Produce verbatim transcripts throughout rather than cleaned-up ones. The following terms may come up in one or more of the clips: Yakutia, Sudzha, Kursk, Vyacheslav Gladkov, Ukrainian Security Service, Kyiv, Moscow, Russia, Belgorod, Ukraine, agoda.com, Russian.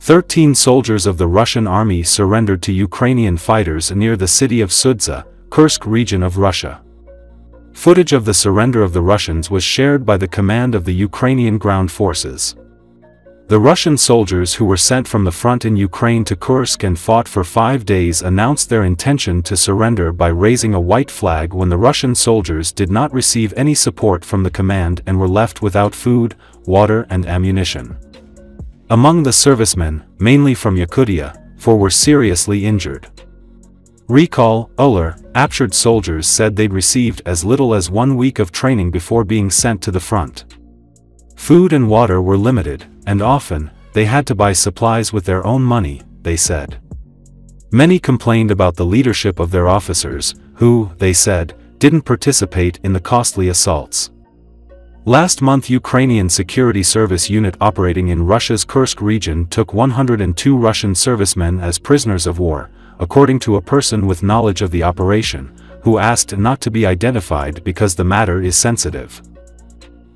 Thirteen soldiers of the Russian army surrendered to Ukrainian fighters near the city of Sudzha, Kursk region of Russia. Footage of the surrender of the Russians was shared by the command of the Ukrainian ground forces. The Russian soldiers who were sent from the front in Ukraine to Kursk and fought for five days announced their intention to surrender by raising a white flag when the Russian soldiers did not receive any support from the command and were left without food, water and ammunition. Among the servicemen, mainly from Yakutia, four were seriously injured. Recall, Uller, captured soldiers said they'd received as little as one week of training before being sent to the front. Food and water were limited, and often, they had to buy supplies with their own money, they said. Many complained about the leadership of their officers, who, they said, didn't participate in the costly assaults. Last month, Ukrainian Security Service unit operating in Russia's Kursk region took one hundred two Russian servicemen as prisoners of war, according to a person with knowledge of the operation, who asked not to be identified because the matter is sensitive.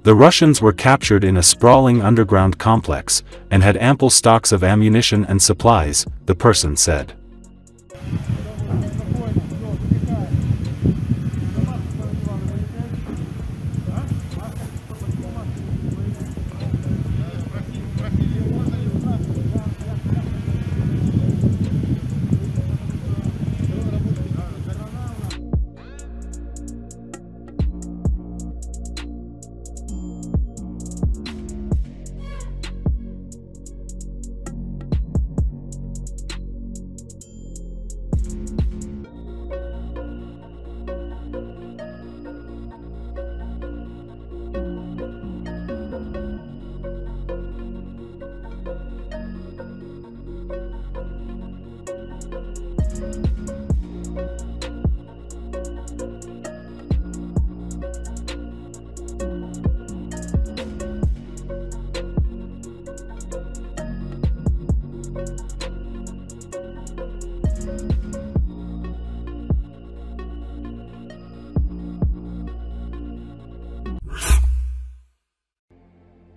The Russians were captured in a sprawling underground complex, and had ample stocks of ammunition and supplies, the person said.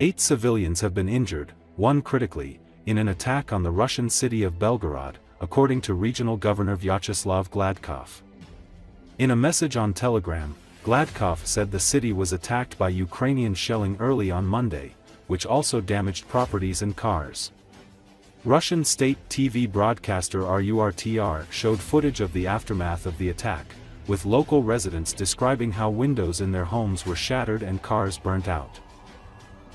Eight civilians have been injured, one critically, in an attack on the Russian city of Belgorod, according to regional governor Vyacheslav Gladkov. In a message on Telegram, Gladkov said the city was attacked by Ukrainian shelling early on Monday, which also damaged properties and cars. Russian state T V broadcaster R U R T R showed footage of the aftermath of the attack, with local residents describing how windows in their homes were shattered and cars burnt out.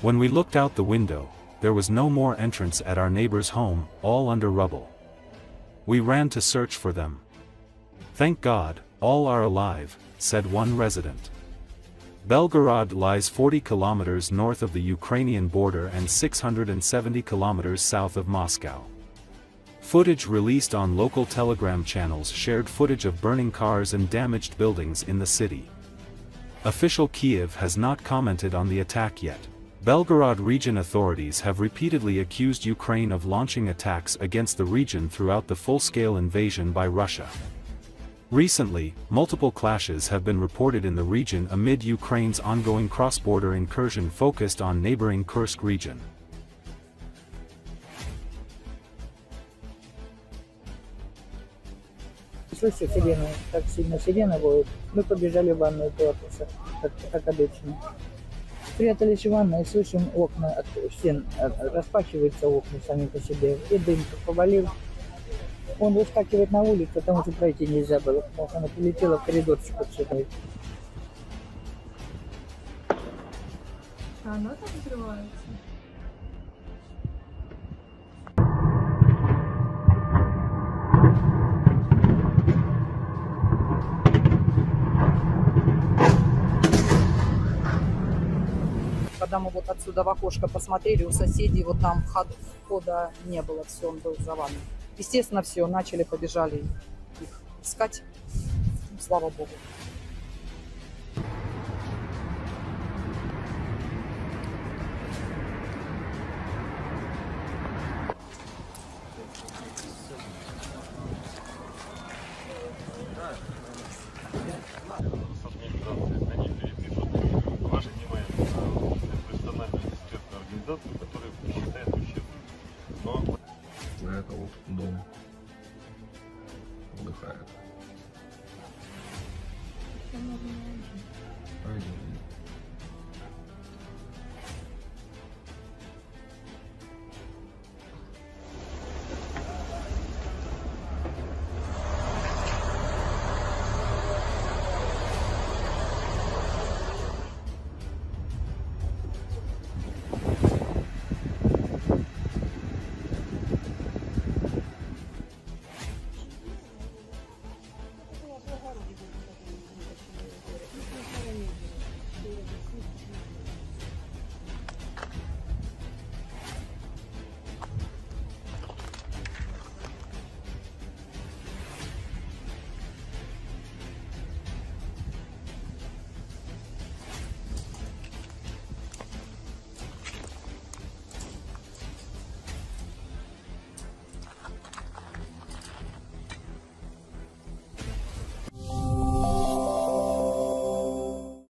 When we looked out the window, there was no more entrance at our neighbor's home, all under rubble. We ran to search for them. Thank God, all are alive, said one resident. Belgorod lies forty kilometers north of the Ukrainian border and six hundred seventy kilometers south of Moscow. Footage released on local Telegram channels shared footage of burning cars and damaged buildings in the city. Official Kyiv has not commented on the attack yet. Belgorod region authorities have repeatedly accused Ukraine of launching attacks against the region throughout the full-scale invasion by Russia. Recently, multiple clashes have been reported in the region amid Ukraine's ongoing cross-border incursion focused on neighboring Kursk region. Слышите, сирена, так сильно сирена воет. Мы побежали в ванную плакаться, как обычно. Спрятались в ванной, слышим окна, от стен, распахиваются окна сами по себе, и дым повалил. Он выскакивает на улицу, потому что пройти нельзя было, потому что она полетела в коридорчик отсюда. А оно там взрывается? Когда мы вот отсюда в окошко посмотрели, у соседей вот там входа не было, все, он был завален. Естественно, все, начали, побежали их искать, слава богу. Которые предоставят ущерб кого дом вдыхает.